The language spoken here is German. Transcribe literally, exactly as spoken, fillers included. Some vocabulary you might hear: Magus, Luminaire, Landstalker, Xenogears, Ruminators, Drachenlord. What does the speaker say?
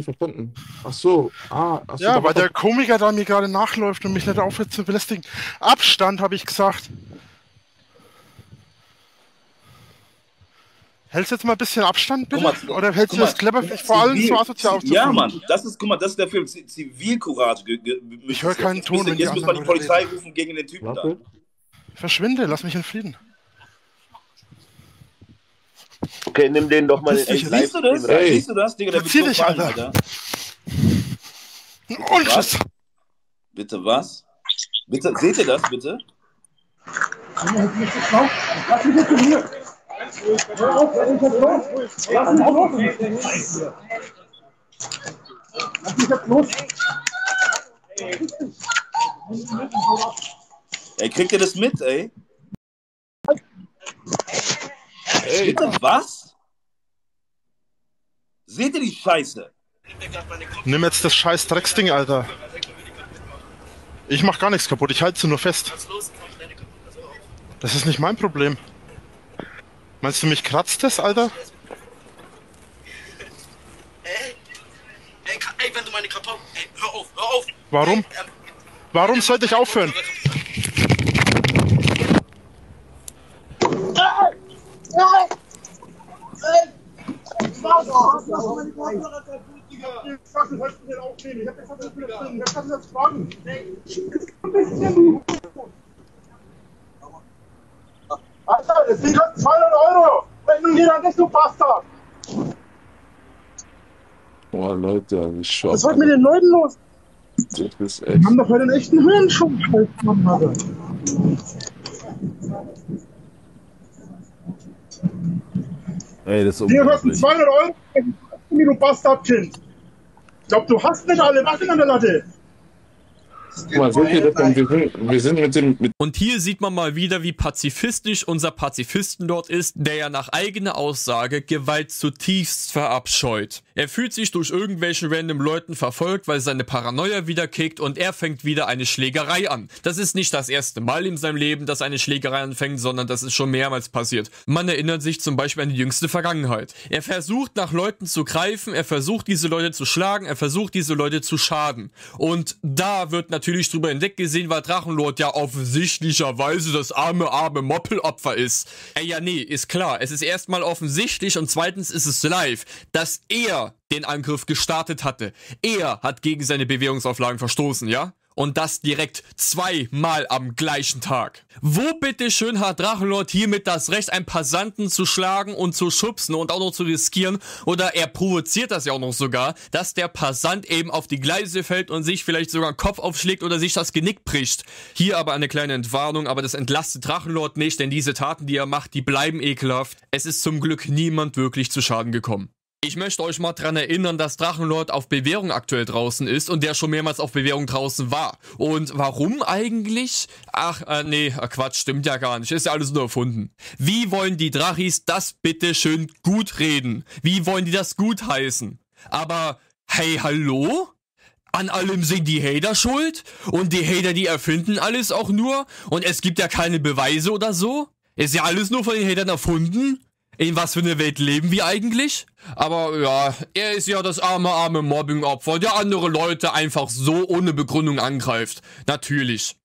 nicht verstanden. Ach so, ah. Ach so, ja, weil der Komiker da mir gerade nachläuft und mich nicht aufhört zu belästigen. Abstand, habe ich gesagt. Hältst du jetzt mal ein bisschen Abstand, bitte? Guck mal, oder hältst du das clever, vielleicht vor allem zu asozial aufzuführen? Ja, Mann, das ist, guck mal, das ist der Film Zivilcourage. Ich höre keinen Ton. Jetzt muss man die Polizei rufen gegen den Typen da. Verschwinde, lass mich in Frieden. Okay, nimm den doch mal in echt live. Siehst du das? Hey. Siehst du das, Digga? Der Verzieh wird so dich, fallen, Alter. Alter. Und was? Bitte was? Bitte, seht ihr das, bitte? Lass mich jetzt in mir. Hör auf, lass mich jetzt los. Lass mich jetzt los. Lass mich jetzt los. Ey, kriegt ihr das mit, ey? Ey, bitte was? Seht ihr die Scheiße? Nimm jetzt das scheiß Drecksding, Alter. Ich mach gar nichts kaputt, ich halte sie nur fest. Das ist nicht mein Problem. Meinst du, mich kratzt das, Alter? Ey, ey, wenn du meine kaputt... Ey, hör auf, hör auf! Warum? Warum sollte ich aufhören? Alter, das sind gerade zweihundert Euro! Wenn du jeder nicht, du Bastard! Boah, Leute, ich schau. Was ist heute mit den Leuten los? Das ist echt. Wir haben doch heute einen echten Höhenschub, Mann, Alter. Ey, das ist unglaublich. zweihundert Euro, du Bastardkind. Ich glaub, du hast nicht alle Wacken an der Latte. Guck mal, seht ihr das? Wir sind mit dem... Mit Und hier sieht man mal wieder, wie pazifistisch unser Pazifistenlord ist, der ja nach eigener Aussage Gewalt zutiefst verabscheut. Er fühlt sich durch irgendwelche random Leuten verfolgt, weil seine Paranoia wieder kickt und er fängt wieder eine Schlägerei an. Das ist nicht das erste Mal in seinem Leben, dass eine Schlägerei anfängt, sondern das ist schon mehrmals passiert. Man erinnert sich zum Beispiel an die jüngste Vergangenheit. Er versucht nach Leuten zu greifen, er versucht diese Leute zu schlagen, er versucht diese Leute zu schaden. Und da wird natürlich... natürlich drüber hinweg gesehen, weil Drachenlord ja offensichtlicherweise das arme, arme Moppelopfer ist. Ey, ja, nee, ist klar. Es ist erstmal offensichtlich und zweitens ist es live, dass er den Angriff gestartet hatte. Er hat gegen seine Bewährungsauflagen verstoßen, ja? Und das direkt zweimal am gleichen Tag. Wo bitteschön hat Drachenlord hiermit das Recht, einen Passanten zu schlagen und zu schubsen und auch noch zu riskieren? Oder er provoziert das ja auch noch sogar, dass der Passant eben auf die Gleise fällt und sich vielleicht sogar den Kopf aufschlägt oder sich das Genick bricht. Hier aber eine kleine Entwarnung, aber das entlastet Drachenlord nicht, denn diese Taten, die er macht, die bleiben ekelhaft. Es ist zum Glück niemand wirklich zu Schaden gekommen. Ich möchte euch mal dran erinnern, dass Drachenlord auf Bewährung aktuell draußen ist und der schon mehrmals auf Bewährung draußen war. Und warum eigentlich? Ach, äh, nee, Quatsch, stimmt ja gar nicht. Ist ja alles nur erfunden. Wie wollen die Drachis das bitte schön gut reden? Wie wollen die das gut heißen? Aber, hey, hallo? An allem sind die Hater schuld? Und die Hater, die erfinden alles auch nur? Und es gibt ja keine Beweise oder so? Ist ja alles nur von den Hatern erfunden? In was für eine Welt leben wir eigentlich? Aber ja, er ist ja das arme, arme Mobbing-Opfer, der andere Leute einfach so ohne Begründung angreift. Natürlich.